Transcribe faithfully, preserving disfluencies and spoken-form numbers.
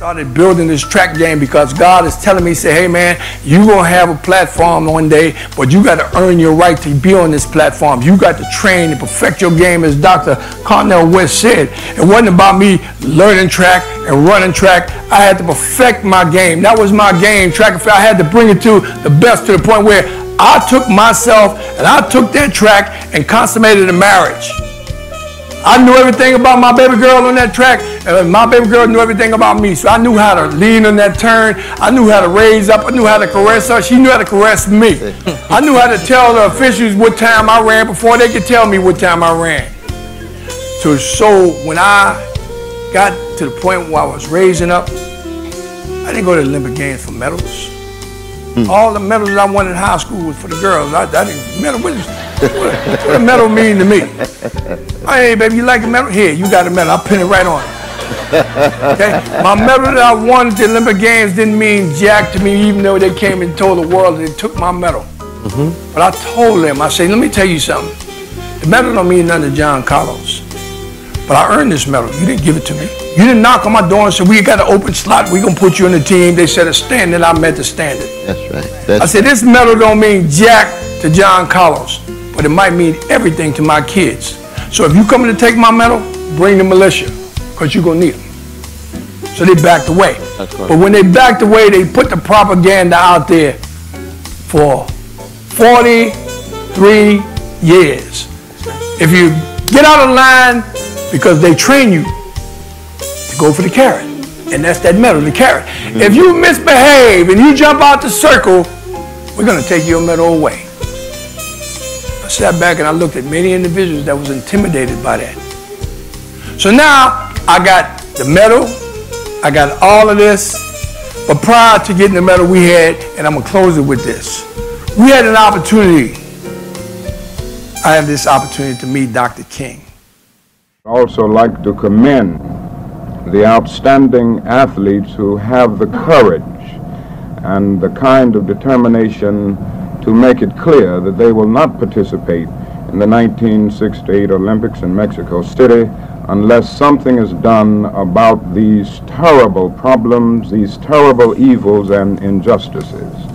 Started building this track game because God is telling me, say, hey man, you're going to have a platform one day, but you got to earn your right to be on this platform. You got to train and perfect your game, as Doctor Carnell West said. It wasn't about me learning track and running track. I had to perfect my game. That was my game, track and field. I had to bring it to the best, to the point where I took myself and I took that track and consummated a marriage. I knew everything about my baby girl on that track, and my baby girl knew everything about me. So I knew how to lean on that turn. I knew how to raise up. I knew how to caress her. She knew how to caress me. I knew how to tell the officials what time I ran before they could tell me what time I ran. So, so when I got to the point where I was raising up, I didn't go to the Olympic Games for medals. Mm. All the medals I won in high school was for the girls. I, I didn't medal. What does a medal mean to me? Hey, baby, you like a medal? Here, you got a medal. I'll pin it right on. Okay? My medal that I won at the Olympic Games didn't mean jack to me, even though they came and told the world they took my medal. Mm-hmm. But I told them, I said, let me tell you something. The medal don't mean nothing to John Carlos. But I earned this medal. You didn't give it to me. You didn't knock on my door and say, we got an open slot. We're going to put you in the team. They set a standard. I met the standard. That's right. That's I said, this medal don't mean jack to John Carlos, but it might mean everything to my kids. So if you come to take my medal, bring the militia, because you're going to need them. So they backed away. That's right. But when they backed away, they put the propaganda out there for forty-three years. If you get out of line, because they train you to go for the carrot. And that's that medal, the carrot. Mm-hmm. If you misbehave and you jump out the circle, we're going to take your medal away. I sat back and I looked at many individuals that was intimidated by that. So now I got the medal, I got all of this, but prior to getting the medal we had, and I'm going to close it with this, we had an opportunity. I had this opportunity to meet Doctor King. I'd also like to commend the outstanding athletes who have the courage and the kind of determination to make it clear that they will not participate in the nineteen sixty-eight Olympics in Mexico City unless something is done about these terrible problems, these terrible evils and injustices.